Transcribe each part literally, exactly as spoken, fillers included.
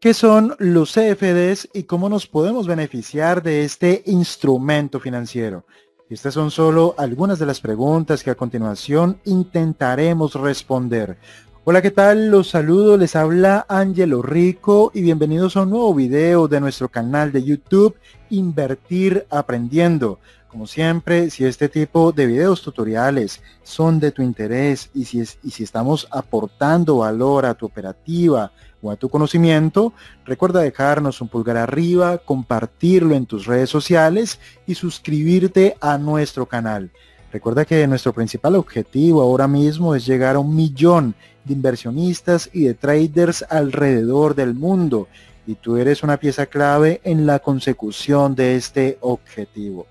¿Qué son los C F Ds y cómo nos podemos beneficiar de este instrumento financiero? Estas son solo algunas de las preguntas que a continuación intentaremos responder. Hola, ¿qué tal? Los saludo, les habla Anyelo Rico y bienvenidos a un nuevo video de nuestro canal de YouTube, Invertir Aprendiendo. Como siempre, si este tipo de videos tutoriales son de tu interés y si, es, y si estamos aportando valor a tu operativa o a tu conocimiento, recuerda dejarnos un pulgar arriba, compartirlo en tus redes sociales y suscribirte a nuestro canal. Recuerda que nuestro principal objetivo ahora mismo es llegar a un millón de inversionistas y de traders alrededor del mundo, y tú eres una pieza clave en la consecución de este objetivo.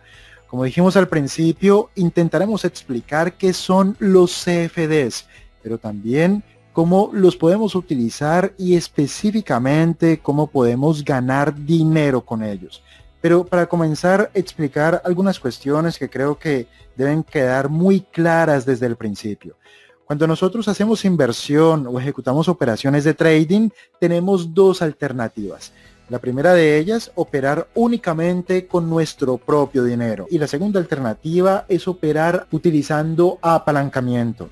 Como dijimos al principio, intentaremos explicar qué son los C F Ds, pero también cómo los podemos utilizar y específicamente cómo podemos ganar dinero con ellos. Pero para comenzar, explicar algunas cuestiones que creo que deben quedar muy claras desde el principio. Cuando nosotros hacemos inversión o ejecutamos operaciones de trading, tenemos dos alternativas. La primera de ellas, operar únicamente con nuestro propio dinero. Y la segunda alternativa es operar utilizando apalancamiento.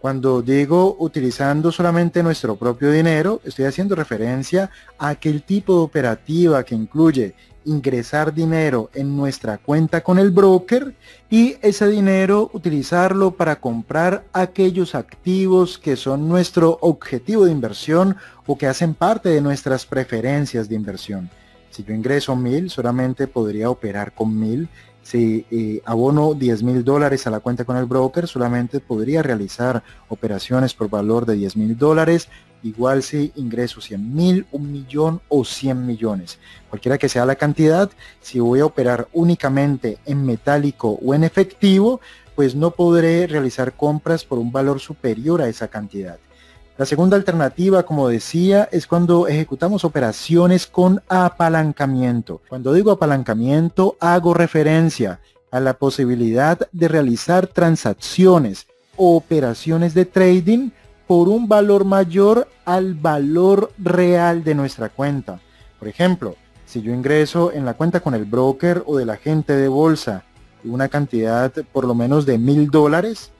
Cuando digo utilizando solamente nuestro propio dinero, estoy haciendo referencia a aquel tipo de operativa que incluye ingresar dinero en nuestra cuenta con el broker y ese dinero utilizarlo para comprar aquellos activos que son nuestro objetivo de inversión o que hacen parte de nuestras preferencias de inversión. Si yo ingreso mil, solamente podría operar con mil. Si eh, abono diez mil dólares a la cuenta con el broker, solamente podría realizar operaciones por valor de diez mil dólares. Igual si ingreso cien mil, un millón o cien millones. Cualquiera que sea la cantidad, si voy a operar únicamente en metálico o en efectivo, pues no podré realizar compras por un valor superior a esa cantidad. La segunda alternativa, como decía, es cuando ejecutamos operaciones con apalancamiento. Cuando digo apalancamiento, hago referencia a la posibilidad de realizar transacciones o operaciones de trading por un valor mayor al valor real de nuestra cuenta. Por ejemplo, si yo ingreso en la cuenta con el broker o del agente de bolsa una cantidad por lo menos de mil dólares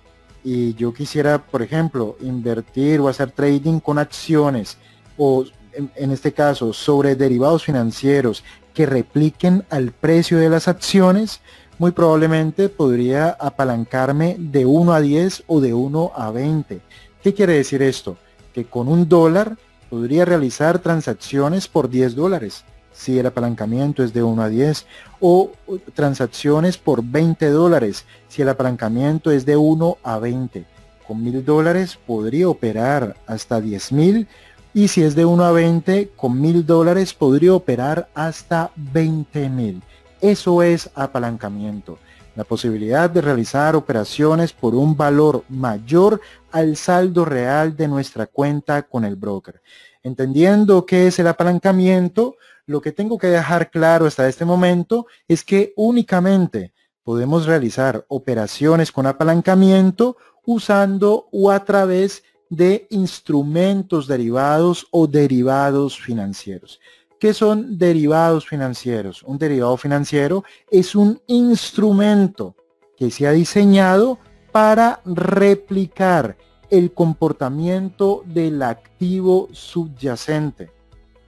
y yo quisiera, por ejemplo, invertir o hacer trading con acciones o en, en este caso sobre derivados financieros que repliquen al precio de las acciones, muy probablemente podría apalancarme de uno a diez o de uno a veinte. ¿Qué quiere decir esto? Que con un dólar podría realizar transacciones por diez dólares, si el apalancamiento es de uno a diez, o transacciones por veinte dólares, si el apalancamiento es de uno a veinte. Con mil dólares podría operar hasta diez mil, y si es de uno a veinte, con mil dólares podría operar hasta veinte mil. Eso es apalancamiento. La posibilidad de realizar operaciones por un valor mayor al saldo real de nuestra cuenta con el broker. Entendiendo qué es el apalancamiento, lo que tengo que dejar claro hasta este momento es que únicamente podemos realizar operaciones con apalancamiento usando o a través de instrumentos derivados o derivados financieros. ¿Qué son derivados financieros? Un derivado financiero es un instrumento que se ha diseñado para replicar el comportamiento del activo subyacente.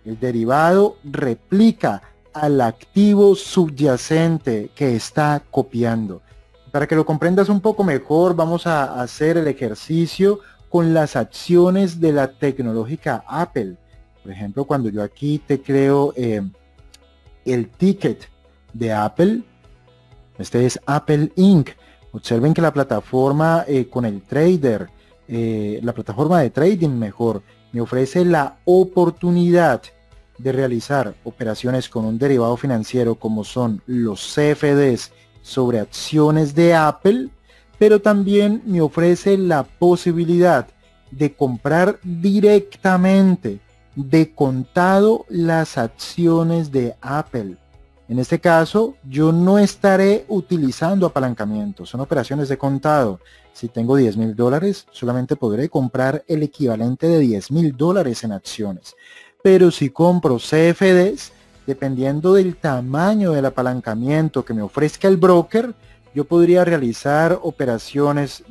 El derivado replica al activo subyacente que está copiando. Para que lo comprendas un poco mejor, vamos a hacer el ejercicio con las acciones de la tecnológica Apple. Por ejemplo, cuando yo aquí tecleo eh, el ticket de Apple, este es Apple incorporated. Observen que la plataforma eh, con el trader, eh, la plataforma de trading mejor, me ofrece la oportunidad de realizar operaciones con un derivado financiero como son los C F Ds sobre acciones de Apple, pero también me ofrece la posibilidad de comprar directamente de contado las acciones de Apple. En este caso, yo no estaré utilizando apalancamiento, son operaciones de contado. Si tengo diez mil dólares, solamente podré comprar el equivalente de diez mil dólares en acciones. Pero si compro C F Ds, dependiendo del tamaño del apalancamiento que me ofrezca el broker, yo podría realizar operaciones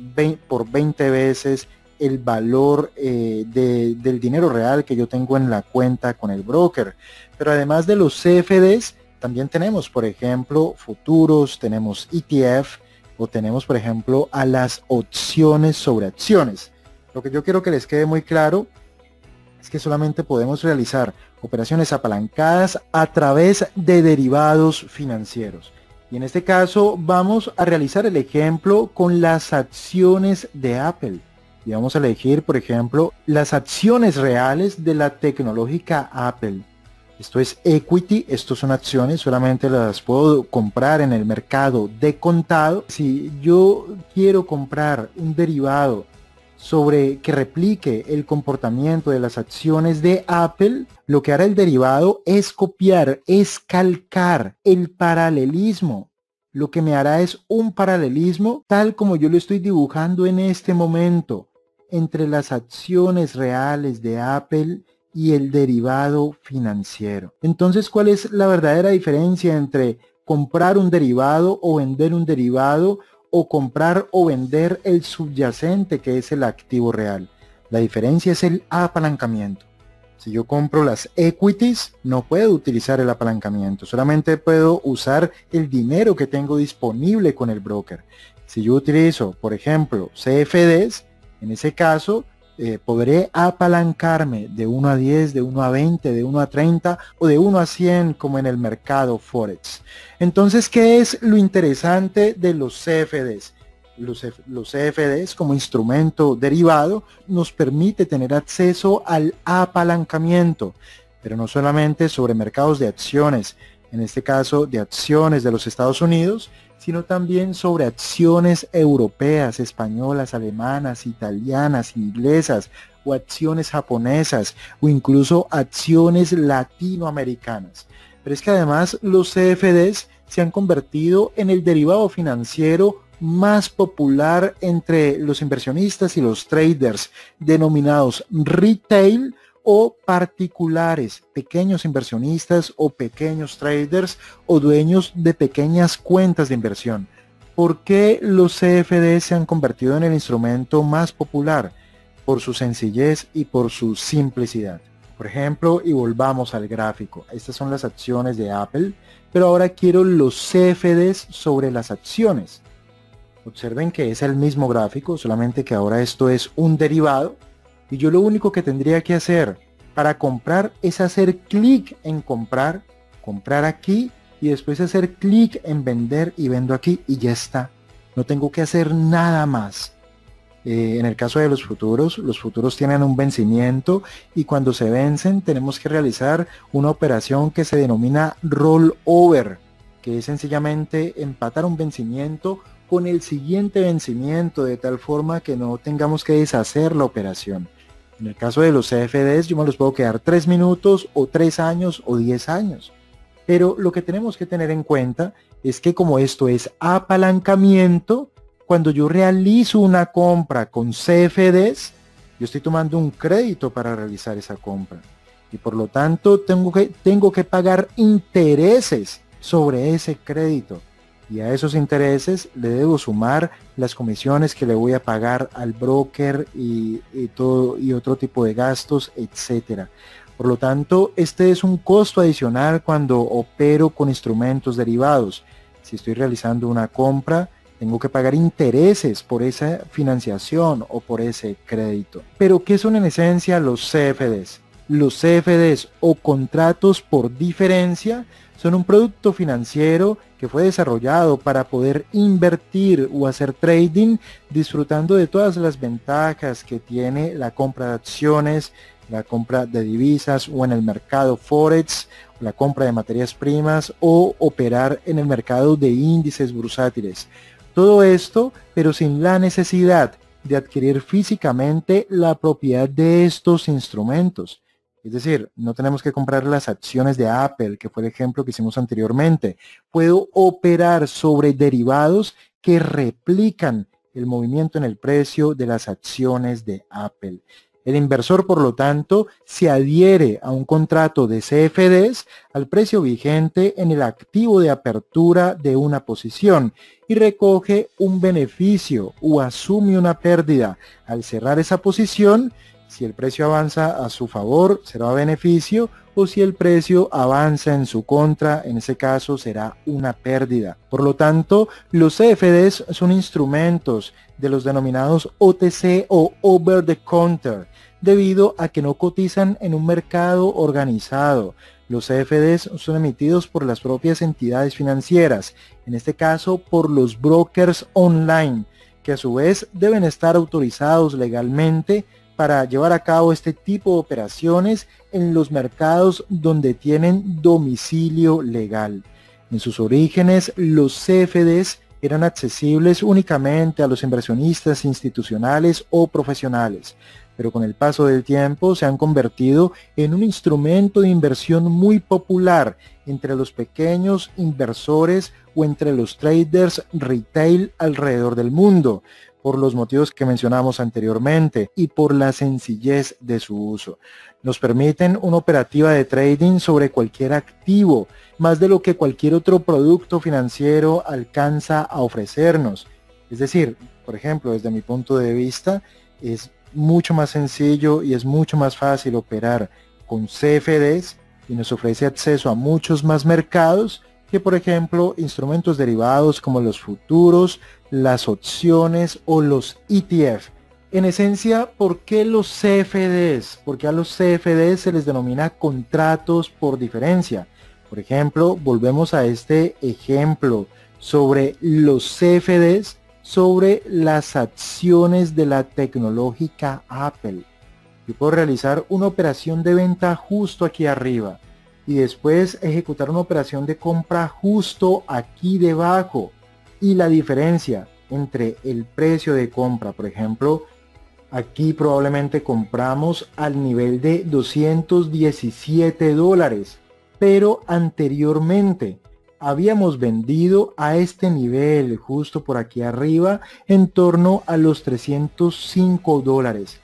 por veinte veces el valor eh, de, del dinero real que yo tengo en la cuenta con el broker. Pero además de los C F Ds, también tenemos, por ejemplo, futuros, tenemos E T F o tenemos, por ejemplo, a las opciones sobre acciones. Lo que yo quiero que les quede muy claro es que solamente podemos realizar operaciones apalancadas a través de derivados financieros. Y en este caso vamos a realizar el ejemplo con las acciones de Apple. Y vamos a elegir, por ejemplo, las acciones reales de la tecnológica Apple. Esto es equity, esto son acciones, solamente las puedo comprar en el mercado de contado. Si yo quiero comprar un derivado sobre que replique el comportamiento de las acciones de Apple, lo que hará el derivado es copiar, es calcar el paralelismo. Lo que me hará es un paralelismo tal como yo lo estoy dibujando en este momento entre las acciones reales de Apple y el derivado financiero. Entonces, ¿cuál es la verdadera diferencia entre comprar un derivado o vender un derivado o comprar o vender el subyacente que es el activo real? La diferencia es el apalancamiento. Si yo compro las equities, no puedo utilizar el apalancamiento, solamente puedo usar el dinero que tengo disponible con el broker. Si yo utilizo, por ejemplo, C F Ds, en ese caso, Eh, podré apalancarme de uno a diez, de uno a veinte, de uno a treinta o de uno a cien como en el mercado Forex. Entonces, ¿qué es lo interesante de los C F Ds? Los, los C F Ds como instrumento derivado nos permite tener acceso al apalancamiento, pero no solamente sobre mercados de acciones, en este caso de acciones de los Estados Unidos, sino también sobre acciones europeas, españolas, alemanas, italianas, inglesas, o acciones japonesas, o incluso acciones latinoamericanas. Pero es que además los C F Ds se han convertido en el derivado financiero más popular entre los inversionistas y los traders, denominados retail o particulares, pequeños inversionistas o pequeños traders o dueños de pequeñas cuentas de inversión. ¿Por qué los C F Ds se han convertido en el instrumento más popular? Por su sencillez y por su simplicidad. Por ejemplo, y volvamos al gráfico, estas son las acciones de Apple, pero ahora quiero los C F Ds sobre las acciones. Observen que es el mismo gráfico, solamente que ahora esto es un derivado. Y yo lo único que tendría que hacer para comprar es hacer clic en comprar, comprar aquí y después hacer clic en vender y vendo aquí y ya está. No tengo que hacer nada más. Eh, en el caso de los futuros, los futuros tienen un vencimiento y cuando se vencen tenemos que realizar una operación que se denomina rollover, que es sencillamente empatar un vencimiento con el siguiente vencimiento de tal forma que no tengamos que deshacer la operación. En el caso de los C F Ds, yo me los puedo quedar tres minutos o tres años o diez años. Pero lo que tenemos que tener en cuenta es que como esto es apalancamiento, cuando yo realizo una compra con C F Ds, yo estoy tomando un crédito para realizar esa compra. Y por lo tanto tengo que, tengo que pagar intereses sobre ese crédito. Y a esos intereses le debo sumar las comisiones que le voy a pagar al broker y, y, todo, y otro tipo de gastos, etcétera. Por lo tanto, este es un costo adicional cuando opero con instrumentos derivados. Si estoy realizando una compra, tengo que pagar intereses por esa financiación o por ese crédito. Pero ¿qué son en esencia los C F Ds? Los C F Ds o contratos por diferencia son un producto financiero que fue desarrollado para poder invertir o hacer trading disfrutando de todas las ventajas que tiene la compra de acciones, la compra de divisas o en el mercado Forex, la compra de materias primas o operar en el mercado de índices bursátiles. Todo esto, pero sin la necesidad de adquirir físicamente la propiedad de estos instrumentos. Es decir, no tenemos que comprar las acciones de Apple, que fue el ejemplo que hicimos anteriormente. Puedo operar sobre derivados que replican el movimiento en el precio de las acciones de Apple. El inversor, por lo tanto, se adhiere a un contrato de C F Ds al precio vigente en el activo de apertura de una posición y recoge un beneficio o asume una pérdida al cerrar esa posición. Si el precio avanza a su favor, será beneficio, o si el precio avanza en su contra, en ese caso será una pérdida. Por lo tanto, los C F Ds son instrumentos de los denominados O T C o over the counter, debido a que no cotizan en un mercado organizado. Los C F Ds son emitidos por las propias entidades financieras, en este caso por los brokers online, que a su vez deben estar autorizados legalmente para llevar a cabo este tipo de operaciones en los mercados donde tienen domicilio legal. En sus orígenes, los C F Ds eran accesibles únicamente a los inversionistas institucionales o profesionales, pero con el paso del tiempo se han convertido en un instrumento de inversión muy popular entre los pequeños inversores o entre los traders retail alrededor del mundo, por los motivos que mencionamos anteriormente y por la sencillez de su uso. Nos permiten una operativa de trading sobre cualquier activo, más de lo que cualquier otro producto financiero alcanza a ofrecernos. Es decir, por ejemplo, desde mi punto de vista, es mucho más sencillo y es mucho más fácil operar con C F Ds y nos ofrece acceso a muchos más mercados que, por ejemplo, instrumentos derivados como los futuros, las opciones o los E T F. En esencia, ¿por qué los C F Ds? Porque a los C F Ds se les denomina contratos por diferencia. Por ejemplo, volvemos a este ejemplo sobre los C F Ds, sobre las acciones de la tecnológica Apple. Yo puedo realizar una operación de venta justo aquí arriba y después ejecutar una operación de compra justo aquí debajo, y la diferencia entre el precio de compra, por ejemplo, aquí probablemente compramos al nivel de doscientos diecisiete dólares, pero anteriormente habíamos vendido a este nivel justo por aquí arriba en torno a los trescientos cinco dólares.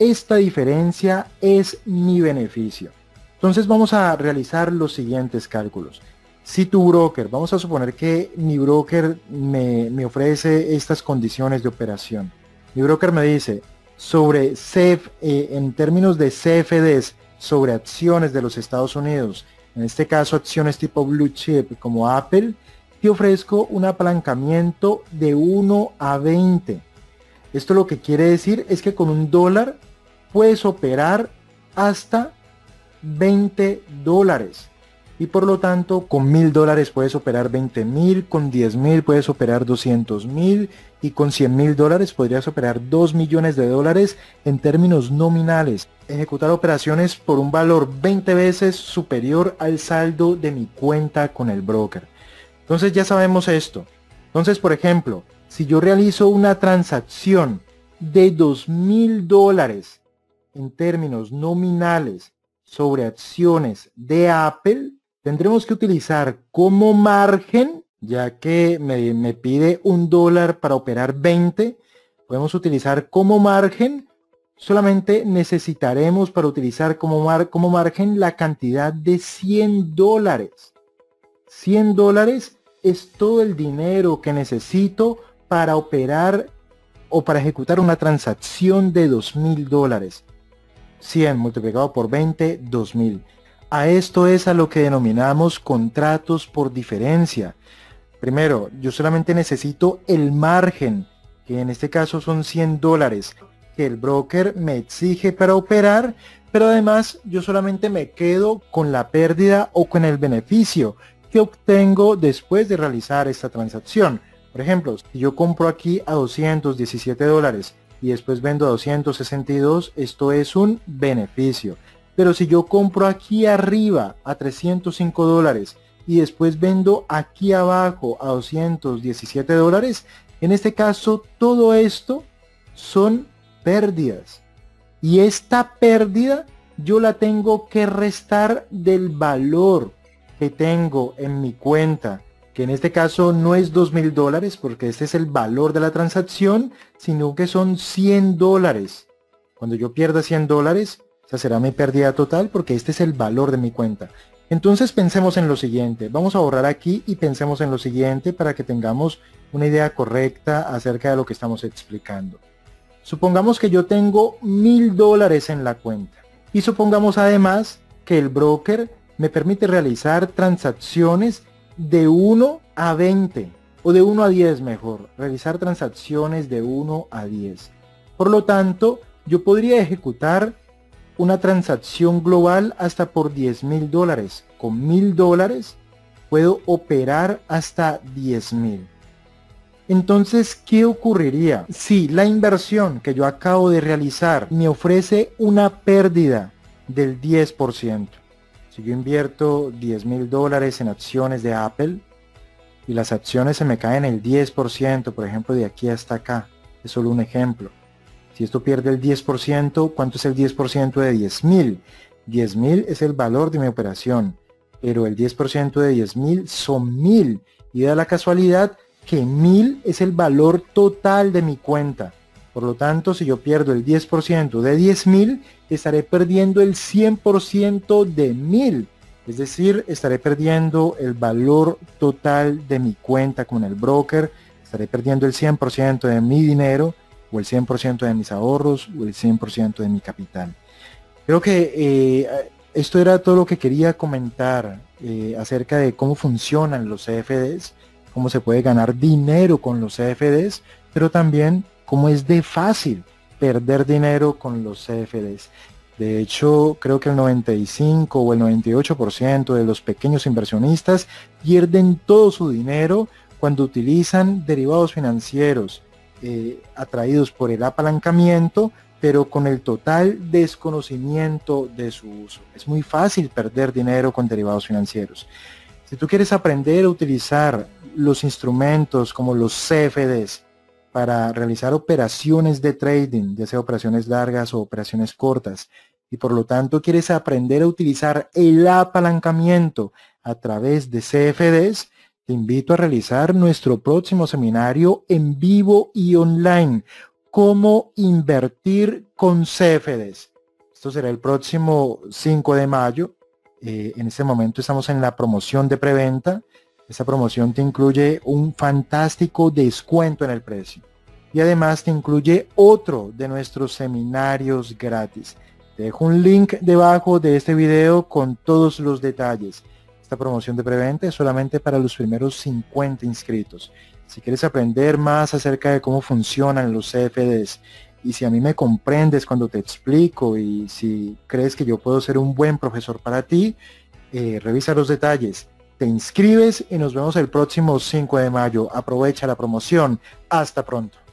Esta diferencia es mi beneficio. Entonces vamos a realizar los siguientes cálculos. Si tu broker, vamos a suponer que mi broker me, me ofrece estas condiciones de operación. Mi broker me dice, sobre C F, eh, en términos de C F Ds, sobre acciones de los Estados Unidos, en este caso acciones tipo Blue Chip como Apple, te ofrezco un apalancamiento de uno a veinte. Esto lo que quiere decir es que con un dólar puedes operar hasta veinte dólares, y por lo tanto con mil dólares puedes operar veinte mil, con diez mil puedes operar doscientos mil, y con cien mil dólares podrías operar dos millones de dólares en términos nominales, ejecutar operaciones por un valor veinte veces superior al saldo de mi cuenta con el broker. Entonces ya sabemos esto. Entonces, por ejemplo, si yo realizo una transacción de dos mil dólares en términos nominales sobre acciones de Apple, tendremos que utilizar como margen, ya que me, me pide un dólar para operar veinte, podemos utilizar como margen, solamente necesitaremos para utilizar como, mar, como margen la cantidad de cien dólares. cien dólares es todo el dinero que necesito para operar o para ejecutar una transacción de dos mil dólares. cien multiplicado por veinte, dos mil. A esto es a lo que denominamos contratos por diferencia. Primero, yo solamente necesito el margen, que en este caso son cien dólares, que el broker me exige para operar, pero además yo solamente me quedo con la pérdida o con el beneficio que obtengo después de realizar esta transacción. Por ejemplo, si yo compro aquí a doscientos diecisiete dólares, y después vendo a doscientos sesenta y dos, esto es un beneficio. Pero si yo compro aquí arriba a trescientos cinco dólares y después vendo aquí abajo a doscientos diecisiete dólares, en este caso todo esto son pérdidas, y esta pérdida yo la tengo que restar del valor que tengo en mi cuenta, que en este caso no es dos mil dólares, porque este es el valor de la transacción, sino que son cien dólares. Cuando yo pierda cien dólares, esa será mi pérdida total porque este es el valor de mi cuenta. Entonces pensemos en lo siguiente, vamos a borrar aquí y pensemos en lo siguiente para que tengamos una idea correcta acerca de lo que estamos explicando. Supongamos que yo tengo mil dólares en la cuenta y supongamos además que el broker me permite realizar transacciones de uno a veinte o de uno a diez mejor, realizar transacciones de uno a diez. Por lo tanto, yo podría ejecutar una transacción global hasta por diez mil dólares. Con mil dólares puedo operar hasta diez mil. Entonces, ¿qué ocurriría si la inversión que yo acabo de realizar me ofrece una pérdida del diez por ciento? Si yo invierto diez mil dólares en acciones de Apple y las acciones se me caen el diez por ciento, por ejemplo, de aquí hasta acá, es solo un ejemplo. Si esto pierde el diez por ciento, ¿cuánto es el diez por ciento de diez mil? diez mil es el valor de mi operación, pero el diez por ciento de diez mil son mil. Y da la casualidad que mil es el valor total de mi cuenta. Por lo tanto, si yo pierdo el diez por ciento de diez mil, estaré perdiendo el cien por ciento de mil. Es decir, estaré perdiendo el valor total de mi cuenta con el broker. Estaré perdiendo el cien por ciento de mi dinero, o el cien por ciento de mis ahorros, o el cien por ciento de mi capital. Creo que eh, esto era todo lo que quería comentar eh, acerca de cómo funcionan los C F Ds, cómo se puede ganar dinero con los C F Ds, pero también cómo es de fácil perder dinero con los C F Ds. De hecho, creo que el noventa y cinco o el noventa y ocho por ciento de los pequeños inversionistas pierden todo su dinero cuando utilizan derivados financieros, Eh, atraídos por el apalancamiento, pero con el total desconocimiento de su uso. Es muy fácil perder dinero con derivados financieros. Si tú quieres aprender a utilizar los instrumentos como los C F Ds para realizar operaciones de trading, ya sea operaciones largas o operaciones cortas, y por lo tanto quieres aprender a utilizar el apalancamiento a través de C F Ds, te invito a realizar nuestro próximo seminario en vivo y online, cómo invertir con C F Ds. Esto será el próximo cinco de mayo. Eh, en este momento estamos en la promoción de preventa. Esta promoción te incluye un fantástico descuento en el precio. Y además te incluye otro de nuestros seminarios gratis. Te dejo un link debajo de este video con todos los detalles. Esta promoción de preventa es solamente para los primeros cincuenta inscritos. Si quieres aprender más acerca de cómo funcionan los C F Ds y si a mí me comprendes cuando te explico y si crees que yo puedo ser un buen profesor para ti, eh, revisa los detalles, te inscribes y nos vemos el próximo cinco de mayo. Aprovecha la promoción. Hasta pronto.